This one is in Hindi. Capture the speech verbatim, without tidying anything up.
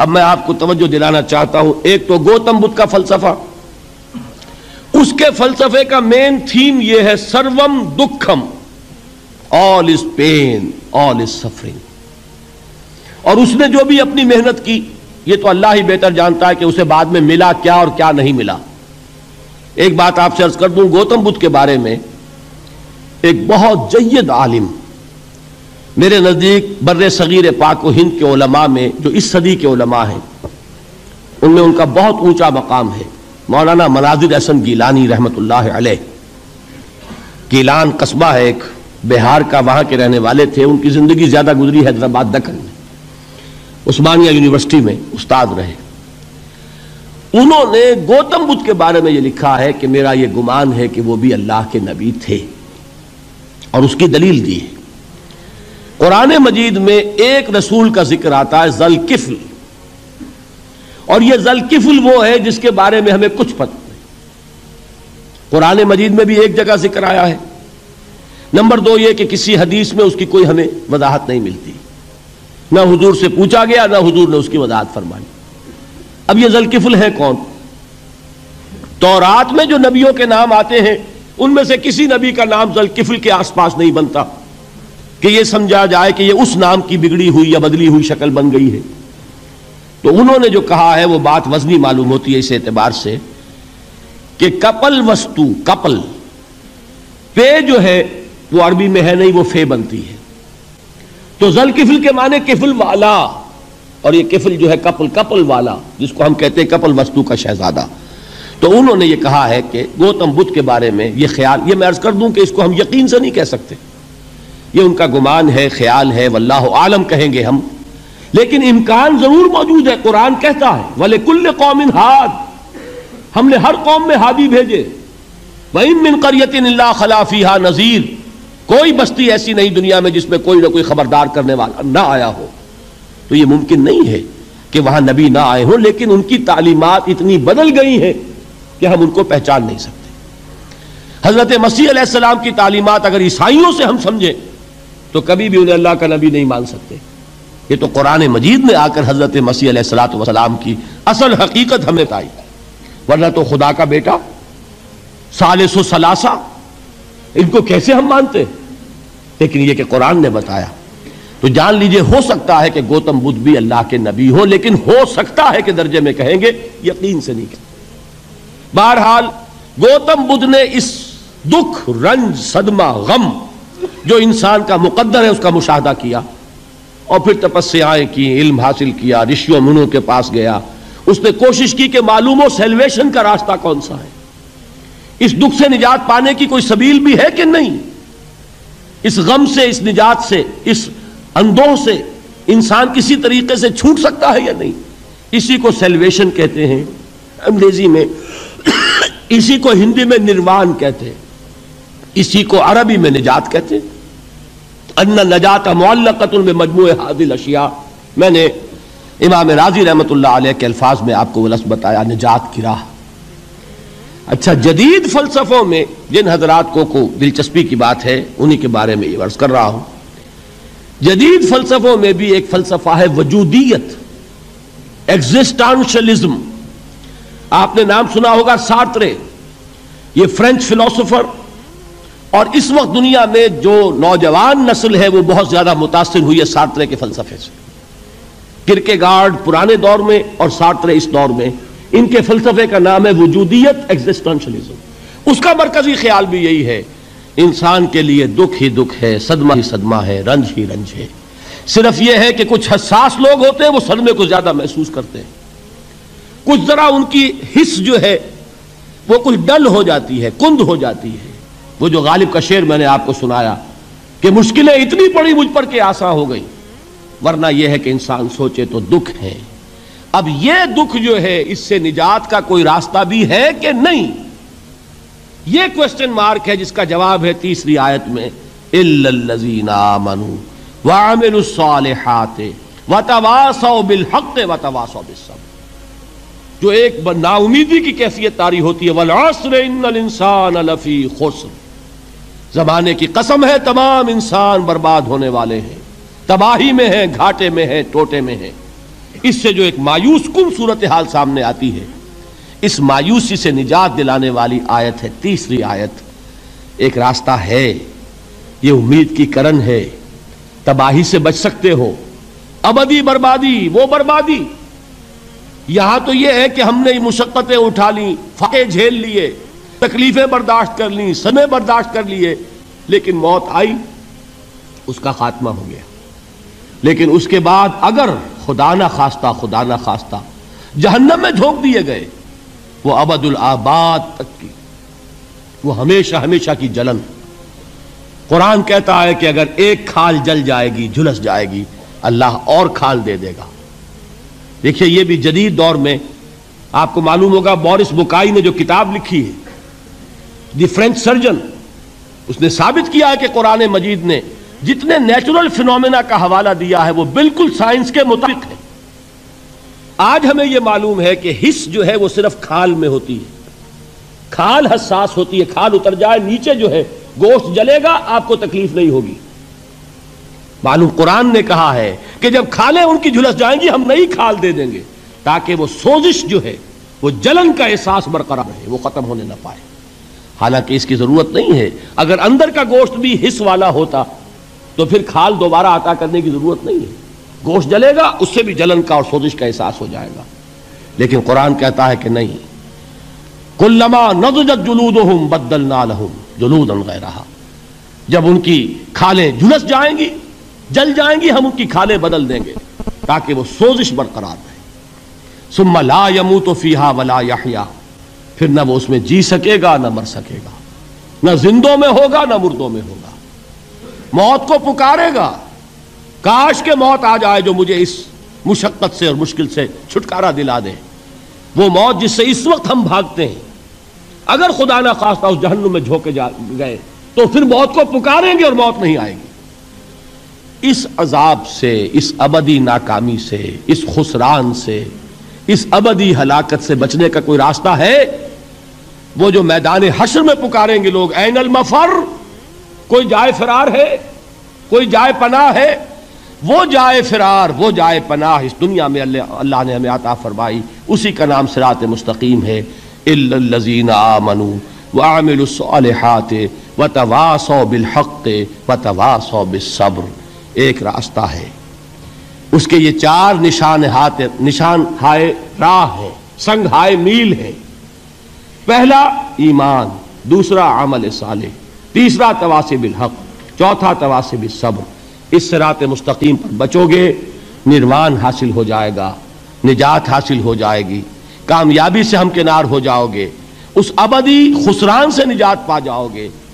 अब मैं आपको तवज्जो दिलाना चाहता हूं, एक तो गौतम बुद्ध का फलसफा, उसके फलसफे का मेन थीम यह है सर्वम दुखम, all is pain, all is suffering. और उसने जो भी अपनी मेहनत की ये तो अल्लाह ही बेहतर जानता है कि उसे बाद में मिला क्या और क्या नहीं मिला। एक बात आपसे अर्ज कर दूं, गौतम बुद्ध के बारे में एक बहुत जय्यद आलिम, मेरे नज़दीक बर्रे सगीर पाक व हिंद के उलमा में जो इस सदी के उलमा हैं उनमें उनका बहुत ऊंचा मकाम है, मौलाना मलाजिद हसन गिलानी रहमतुल्लाह अलैह। गिलान कस्बा है एक, बिहार का, वहाँ के रहने वाले थे। उनकी ज़िंदगी ज़्यादा गुजरी हैदराबाद दक्कन में, उस्मानिया यूनिवर्सिटी में उस्ताद रहे। उन्होंने गौतम बुद्ध के बारे में ये लिखा है कि मेरा ये गुमान है कि वो भी अल्लाह के नबी थे, और उसकी दलील दी है। कुरान मजीद में एक रसूल का जिक्र आता है, जल किफुल, और यह जल किफुल वो है जिसके बारे में हमें कुछ पता नहीं। कुरान मजीद में भी एक जगह जिक्र आया है। नंबर दो ये कि किसी हदीस में उसकी कोई हमें वजाहत नहीं मिलती, ना हुजूर से पूछा गया ना हुजूर ने उसकी वजाहत फरमाई। अब यह जल किफुल है कौन? तौरात में जो नबियों के नाम आते हैं उनमें से किसी नबी का नाम जल किफुल के आसपास नहीं बनता कि यह समझा जाए कि यह उस नाम की बिगड़ी हुई या बदली हुई शक्ल बन गई है। तो उन्होंने जो कहा है वो बात वजनी मालूम होती है इस एतबार से कि कपल वस्तु, कपल पे जो है वो अरबी में है नहीं, वो फे बनती है। तो जल किफिल के माने किफिल वाला, और ये किफिल जो है कपल, कपल वाला, जिसको हम कहते हैं कपल वस्तु का शहजादा। तो उन्होंने ये कहा है कि गौतम बुद्ध के बारे में ये ख्याल, ये मैं अर्ज कर दूं कि इसको हम यकीन से नहीं कह सकते, ये उनका गुमान है, ख्याल है, वल्लाहु आलम कहेंगे हम, लेकिन इम्कान जरूर मौजूद है। कुरान कहता है वले कुल्ले कौमिन हाद, हमने हर कौम में हादी भेजे, वइन मिन करयतिन इल्ला खला फीहा नज़ीर, कोई बस्ती ऐसी नहीं दुनिया में जिसमें कोई ना कोई खबरदार करने वाला ना आया हो। तो ये मुमकिन नहीं है कि वहां नबी ना आए हो, लेकिन उनकी तालीमात इतनी बदल गई हैं कि हम उनको पहचान नहीं सकते। हजरत मसीह अलैहिस्सलाम की तालीमात अगर ईसाइयों से हम समझें तो कभी भी उन्हें अल्लाह का नबी नहीं मान सकते। ये तो कुरान मजीद में आकर हजरत मसीह अलैहिस्सलाम की असल हकीकत हमें बताई, वरना तो खुदा का बेटा, सालिसु सलासा, इनको कैसे हम मानते। लेकिन ये कि कुरान ने बताया, तो जान लीजिए हो सकता है कि गौतम बुद्ध भी अल्लाह के नबी हो, लेकिन हो सकता है कि दर्जे में कहेंगे, यकीन से नहीं कहेंगे। बहरहाल गौतम बुद्ध ने इस दुख, रंज, सदमा, गम जो इंसान का मुकद्दर है उसका मुशाहदा किया, और फिर तपस्याएं की, इल्म हासिल किया, ऋषियों मुनों के पास गया। उसने कोशिश की कि मालूम हो सेल्वेशन का रास्ता कौन सा है, इस दुख से निजात पाने की कोई सबील भी है कि नहीं, इस गम से, इस निजात से, इस अंधों से इंसान किसी तरीके से छूट सकता है या नहीं। इसी को सेल्वेशन कहते हैं अंग्रेजी में, इसी को हिंदी में निर्वाण कहते हैं, इसी को अरबी में निजात कहते हैं। अन्ना नजात मुअल्लक़तुन बि मजमूए हाज़िल अशिया, मैंने इमाम राज़ी रहमतुल्लाह अलैह के अल्फाज में आपको वो लफ्ज़ बताया, निजात की राह। अच्छा, जदीद फलसफों में जिन हजरात को, को दिलचस्पी की बात है उन्हीं के बारे में ये अर्ज़ कर रहा हूँ। जदीद फलसफों में भी एक फलसफा है वजूदियत, एग्जिस्टांशलिज्म। आपने नाम सुना होगा सार्त्र, ये फ्रेंच फिलोसोफर, और इस वक्त दुनिया में जो नौजवान नस्ल है वो बहुत ज्यादा मुतासिर हुई है सार्त्र के फलसफे से। किर्केगार्ड पुराने दौर में और सार्त्र इस दौर में, इनके फलसफे का नाम है वजूदियत, एग्जिस्टेंशलिज्म। उसका मरकजी ख्याल भी यही है, इंसान के लिए दुख ही दुख है, सदमा ही सदमा है, रंज ही रंज है। सिर्फ यह है कि कुछ हसास लोग होते हैं वो सदमे को ज्यादा महसूस करते हैं, कुछ जरा उनकी हिस्स जो है वो कुछ डल हो जाती है, कुंद हो जाती है। वो जो गालिब का शेर मैंने आपको सुनाया कि मुश्किलें इतनी पड़ी मुझ पर कि आसा हो गई, वरना यह है कि इंसान सोचे तो दुख है। अब यह दुख जो है इससे निजात का कोई रास्ता भी है कि नहीं, यह क्वेश्चन मार्क है, जिसका जवाब है तीसरी आयत में, इल्लल्लज़ीना आमनू वामिलुस्सालिहाति वतवासौ बिलहक़्क़ि वतवासौ बिस्सब्र। जो एक नाउमीदी की कैफियत तारी होती है, वल अस्र इन्नल इंसान लफ़ी ख़ुस्र, जमाने की कसम है तमाम इंसान बर्बाद होने वाले हैं, तबाही में हैं, घाटे में हैं, टोटे में हैं। इससे जो एक मायूस कुल सूरत हाल सामने आती है, इस मायूसी से निजात दिलाने वाली आयत है तीसरी आयत। एक रास्ता है, ये उम्मीद की करन है, तबाही से बच सकते हो। अबदी बर्बादी, वो बर्बादी, यहां तो ये है कि हमने मुशक्कतें उठा ली, फाके झेल लिए, तकलीफें बर्दाश्त कर ली, सने बर्दाश्त कर लिए, लेकिन मौत आई, उसका खात्मा हो गया। लेकिन उसके बाद अगर खुदा ना खास्ता खुदा ना खास्ता जहन्नम में झोंक दिए गए, वो अबदुल आबाद तक की, वो हमेशा हमेशा की जलन। कुरान कहता है कि अगर एक खाल जल जाएगी, झुलस जाएगी, अल्लाह और खाल दे देगा। देखिए ये भी जदीद दौर में, आपको मालूम होगा बॉरिस बुकाई ने जो किताब लिखी है, द फ्रेंच सर्जन, उसने साबित किया है कि कुरान मजीद ने जितने नेचुरल फिनोमेना का हवाला दिया है वो बिल्कुल साइंस के मुताबिक है। आज हमें यह मालूम है कि हिस जो है वो सिर्फ खाल में होती है, खाल हसास होती है, खाल उतर जाए नीचे जो है गोश्त जलेगा, आपको तकलीफ नहीं होगी। मालूम कुरान ने कहा है कि जब खालें उनकी झुलस जाएंगी हम नई खाल दे देंगे, ताकि वो सोजिश जो है, वो जलन का एहसास बरकरार रहे, वो खत्म होने ना पाए। हालांकि इसकी जरूरत नहीं है, अगर अंदर का गोश्त भी हिस वाला होता तो फिर खाल दोबारा आता करने की जरूरत नहीं है, गोश्त जलेगा, उससे भी जलन का और सोजिश का एहसास हो जाएगा। लेकिन कुरान कहता है कि नहीं, कुल्लमा नदुजत जुलूदुहुम बद्दलना लहुम जुलूदन गैरहा, जब उनकी खालें झुलस जाएंगी, जल जाएंगी, हम उनकी खालें बदल देंगे ताकि वो सोजिश बरकरार रहे। सुम्मा ला यमूतु फीहा वला यहया, फिर न वो उसमें जी सकेगा न मर सकेगा, न जिंदों में होगा न मुर्दों में होगा। मौत को पुकारेगा, काश के मौत आ जाए जो मुझे इस मुशक्कत से और मुश्किल से छुटकारा दिला दे। वो मौत जिससे इस वक्त हम भागते हैं, अगर खुदा ना खास्ता उस जहन्नुम में झोंके जा गए तो फिर मौत को पुकारेंगे और मौत नहीं आएगी। इस अजाब से, इस अबदी नाकामी से, इस खुसरान से, इस अबदी हलाकत से बचने का कोई रास्ता है? वो जो मैदान हश्र में पुकारेंगे लोग ऐनल मफर, कोई जाए फिरार है, कोई जाए पनाह है, वो जाए फिरार, वो जाए पनाह इस दुनिया में अल्लाह ने हमें आता फरमाई, उसी का नाम सिरात मुस्तकीम है। इल्लल्लज़ीना आमनू व आमिलुस्सॉलिहात व तवासौ बिलहक़्क़ व तवासौ बिस्सब्र, एक रास्ता है, उसके ये चार निशान हाथ निशान हाय राह है, संग हाय मील है। पहला ईमान, दूसरा अमल साले, तीसरा तवासे बिलहक़्क़, चौथा तवासे बिस्सब्र। इस सिरात मुस्तकीम पर बचोगे, निर्वाण हासिल हो जाएगा, निजात हासिल हो जाएगी, कामयाबी से हम किनार हो जाओगे, उस अबदी खुसरान से निजात पा जाओगे।